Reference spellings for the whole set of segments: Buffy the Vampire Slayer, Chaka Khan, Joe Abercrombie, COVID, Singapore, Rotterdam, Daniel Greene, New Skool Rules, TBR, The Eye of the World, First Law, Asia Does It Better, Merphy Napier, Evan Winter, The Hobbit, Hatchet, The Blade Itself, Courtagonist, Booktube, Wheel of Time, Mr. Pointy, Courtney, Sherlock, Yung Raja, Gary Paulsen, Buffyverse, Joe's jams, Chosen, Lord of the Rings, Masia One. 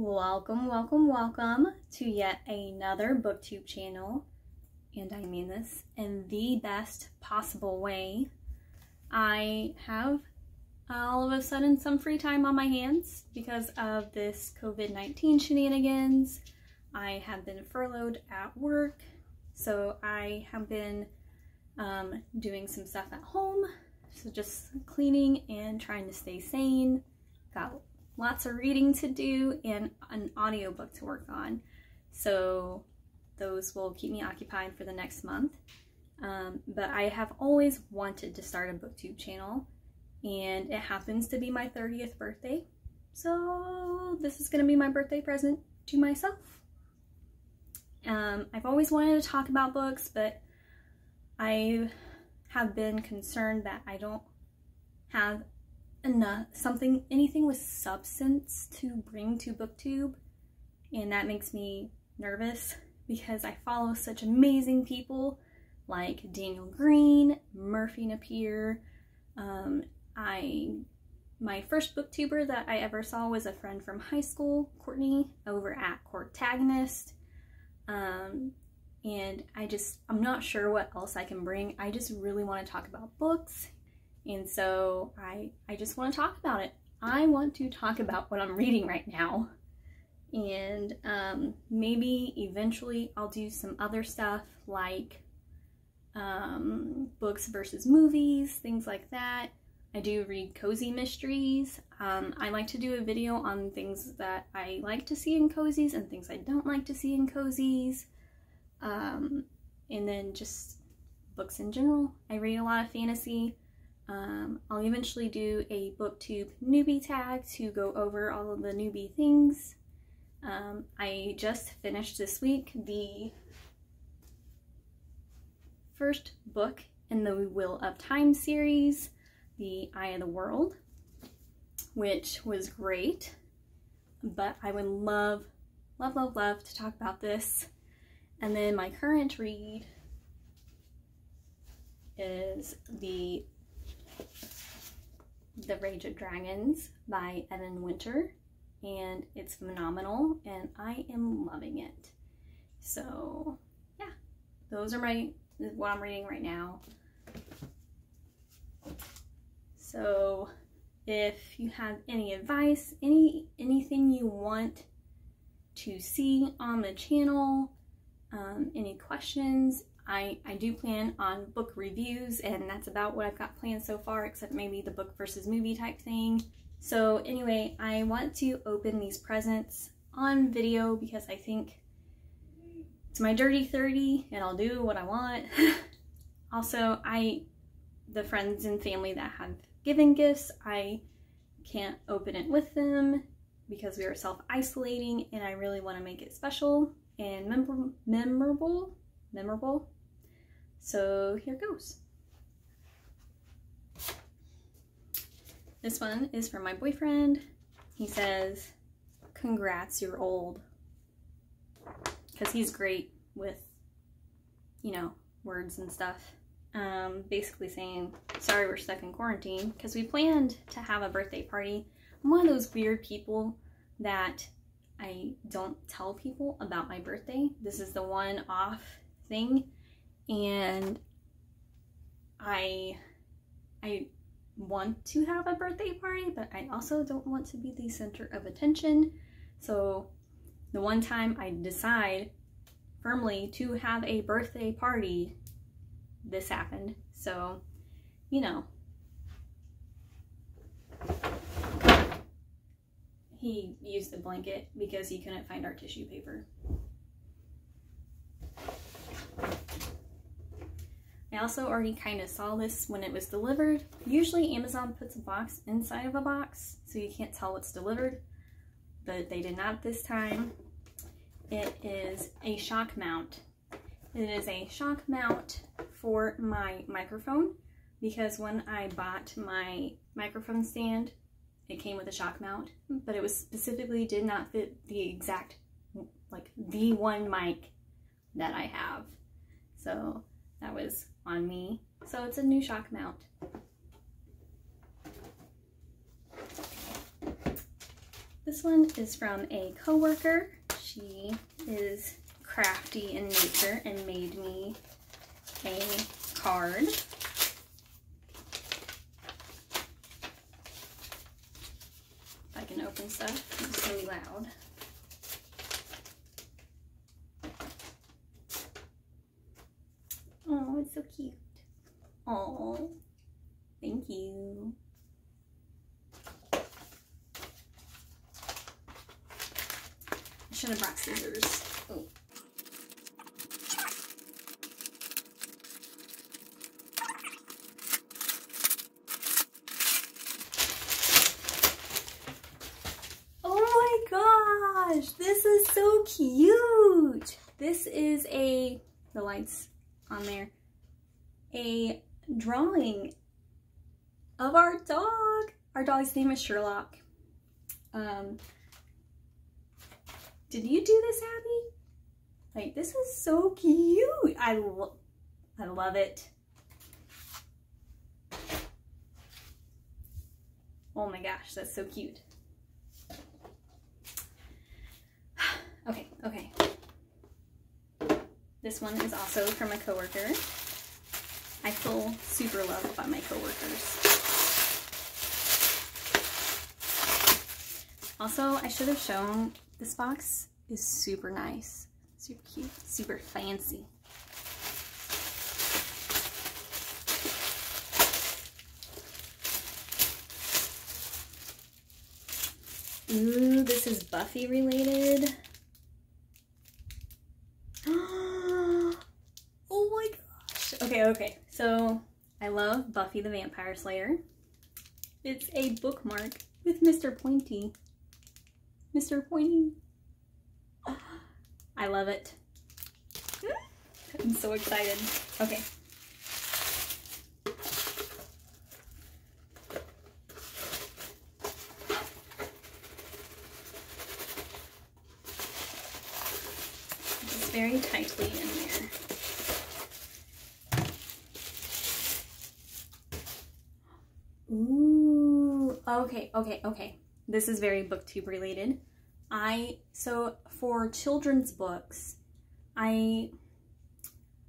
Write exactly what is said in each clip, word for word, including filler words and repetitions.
Welcome, welcome, welcome to yet another Booktube channel, and I mean this in the best possible way. I have all of a sudden some free time on my hands because of this COVID nineteen shenanigans. I have been furloughed at work, so I have been um, doing some stuff at home, so just cleaning and trying to stay sane. Got lots of reading to do and an audiobook to work on. So those will keep me occupied for the next month. Um, but I have always wanted to start a BookTube channel, and it happens to be my thirtieth birthday. So this is gonna be my birthday present to myself. Um, I've always wanted to talk about books, but I have been concerned that I don't have enough, something, anything with substance to bring to BookTube, and that makes me nervous because I follow such amazing people like Daniel Greene, Merphy Napier. Um, I, my first BookTuber that I ever saw was a friend from high school, Courtney, over at Courtagonist, um, and I just, I'm not sure what else I can bring. I just really want to talk about books. And so I, I just want to talk about it. I want to talk about what I'm reading right now. And um, maybe eventually I'll do some other stuff like um, books versus movies, things like that. I do read cozy mysteries. Um, I like to do a video on things that I like to see in cozies and things I don't like to see in cozies. Um, and then just books in general. I read a lot of fantasy. Um, I'll eventually do a BookTube newbie tag to go over all of the newbie things. Um, I just finished this week the first book in the Wheel of Time series, The Eye of the World, which was great, but I would love, love, love, love to talk about this. And then my current read is the The Rage of Dragons by Evan Winter, and it's phenomenal and I am loving it. So yeah, those are my what I'm reading right now. So if you have any advice, any anything you want to see on the channel, um, any questions, I, I do plan on book reviews, and that's about what I've got planned so far, except maybe the book versus movie type thing. So anyway, I want to open these presents on video because I think it's my dirty thirty and I'll do what I want. Also, I, the friends and family that have given gifts, I can't open it with them because we are self-isolating, and I really want to make it special and mem- memorable. Memorable. So here goes. This one is from my boyfriend. He says, "Congrats, you're old." Because he's great with, you know, words and stuff. Um, basically saying, sorry we're stuck in quarantine. Because we planned to have a birthday party. I'm one of those weird people that I don't tell people about my birthday. This is the one off thing, and I I want to have a birthday party, but I also don't want to be the center of attention. So the one time I decide firmly to have a birthday party, this happened. So, you know. He used the blanket because he couldn't find our tissue paper. I also already kind of saw this when it was delivered. Usually Amazon puts a box inside of a box, so you can't tell what's delivered, but they did not this time. It is a shock mount. It is a shock mount for my microphone, because when I bought my microphone stand, it came with a shock mount, but it was specifically did not fit the exact, like the one mic that I have. So that was on me. So it's a new shock mount. This one is from a coworker. She is crafty in nature and made me a card. If I can open stuff, it's so loud. Oh, it's so cute. Oh, thank you. I should have brought scissors. Oh. Oh my gosh, this is so cute. This is a, the lights on there, a drawing of our dog. Our dog's name is Sherlock. Um, did you do this, Abby? Like, this is so cute. I lo- I love it. Oh my gosh, that's so cute. Okay, okay. This one is also from a coworker. I feel super loved by my coworkers. Also, I should have shown this box is super nice, super cute, super fancy. Ooh, this is Buffy related. Okay, okay, so I love Buffy the Vampire Slayer. It's a bookmark with Mister Pointy. Mister Pointy. Oh, I love it. I'm so excited. Okay. It's very tightly in there. Ooh, okay, okay, okay. This is very Booktube related. I, so for children's books, I,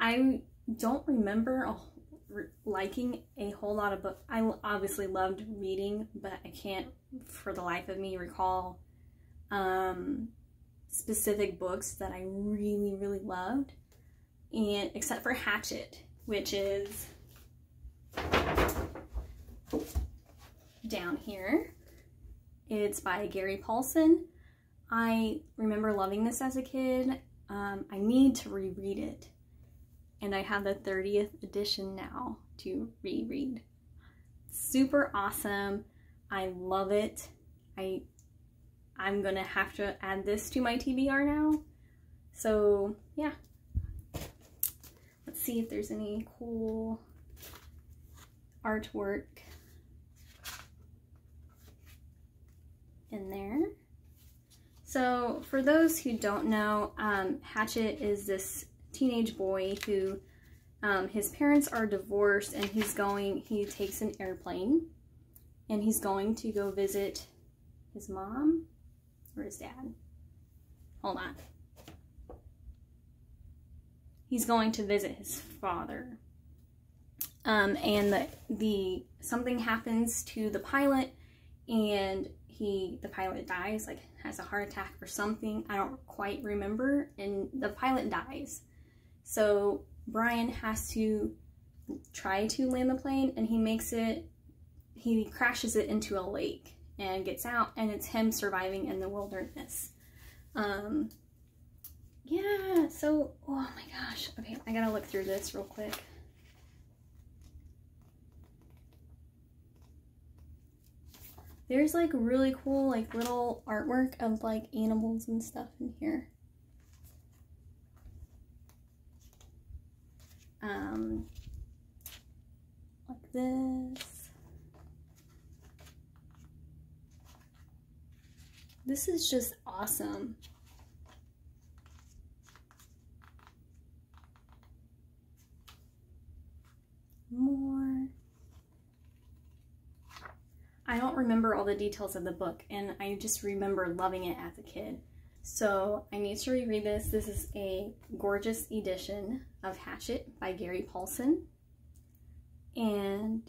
I don't remember a, re, liking a whole lot of books. I obviously loved reading, but I can't for the life of me recall um, specific books that I really, really loved. And except for Hatchet, which is down here. It's by Gary Paulsen. I remember loving this as a kid. Um, I need to reread it. And I have the thirtieth edition now to reread. Super awesome. I love it. I, I'm gonna have to add this to my T B R now. So yeah. Let's see if there's any cool artwork in there. So for those who don't know, um, Hatchet is this teenage boy who um, his parents are divorced and he's going, he takes an airplane and he's going to go visit his mom or his dad. Hold on. He's going to visit his father. Um, and the, the, something happens to the pilot and he, the pilot dies, like has a heart attack or something. I don't quite remember. And the pilot dies. So Brian has to try to land the plane and he makes it, he crashes it into a lake and gets out, and it's him surviving in the wilderness. Um, yeah, so, oh my gosh. Okay, I gotta look through this real quick. There's like really cool like little artwork of like animals and stuff in here. Um, like this. This is just awesome. More. I don't remember all the details of the book, and I just remember loving it as a kid. So I need to reread this. This is a gorgeous edition of Hatchet by Gary Paulsen. And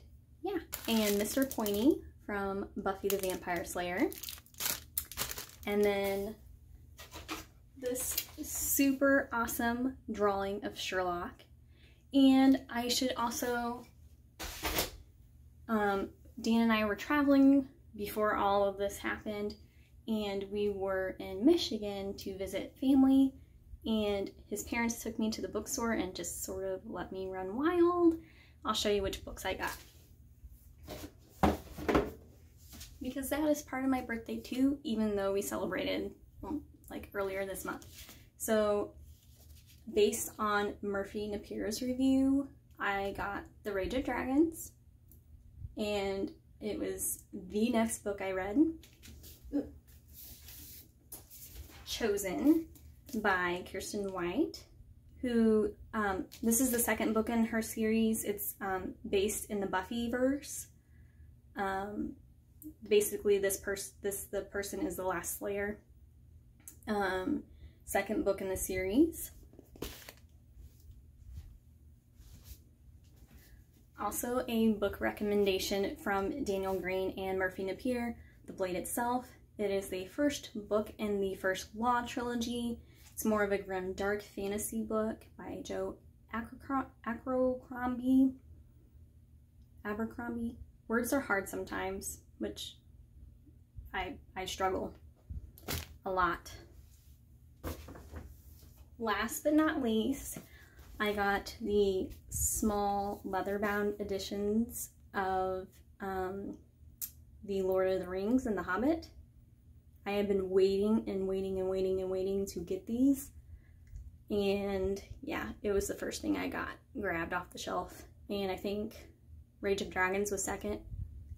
yeah, and Mister Pointy from Buffy the Vampire Slayer. And then this super awesome drawing of Sherlock. And I should also, um, Dan and I were traveling before all of this happened, and we were in Michigan to visit family, and his parents took me to the bookstore and just sort of let me run wild. I'll show you which books I got, because that is part of my birthday too, even though we celebrated like earlier this month. So based on Merphy Napier's review, I got The Rage of Dragons, and it was the next book I read. Ooh. Chosen by Kirsten White, who, um, this is the second book in her series. It's um, based in the Buffyverse. Um, basically, this person, this the person is the last Slayer. Um, second book in the series. Also a book recommendation from Daniel Greene and Merphy Napier, The Blade Itself. It is the first book in the First Law trilogy. It's more of a grim, dark fantasy book by Joe Abercrombie. Abercrombie. Words are hard sometimes, which I, I struggle a lot. Last but not least, I got the small leather-bound editions of um, the Lord of the Rings and The Hobbit. I have been waiting and waiting and waiting and waiting to get these. And yeah, it was the first thing I got, grabbed off the shelf. And I think Rage of Dragons was second.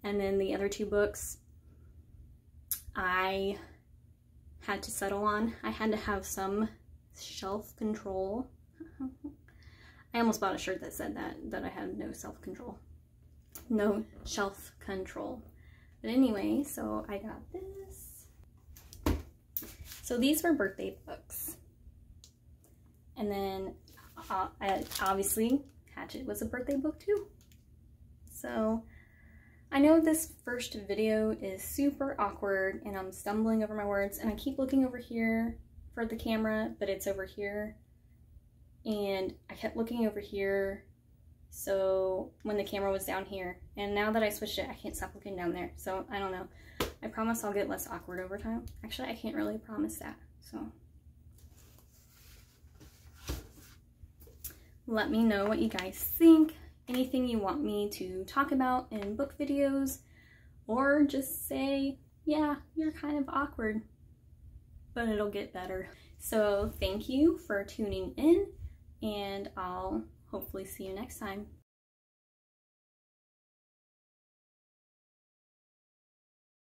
And then the other two books I had to settle on. I had to have some shelf control. I almost bought a shirt that said that, that I have no self-control. No shelf control. But anyway, so I got this. So these were birthday books. And then, uh, obviously, Hatchet was a birthday book too. So, I know this first video is super awkward and I'm stumbling over my words, and I keep looking over here for the camera, but it's over here. And I kept looking over here, so when the camera was down here, and now that I switched it, I can't stop looking down there. So I don't know. I promise I'll get less awkward over time. Actually, I can't really promise that. So let me know what you guys think. Anything you want me to talk about in book videos, or just say, yeah, you're kind of awkward, but it'll get better. So thank you for tuning in. And I'll hopefully see you next time.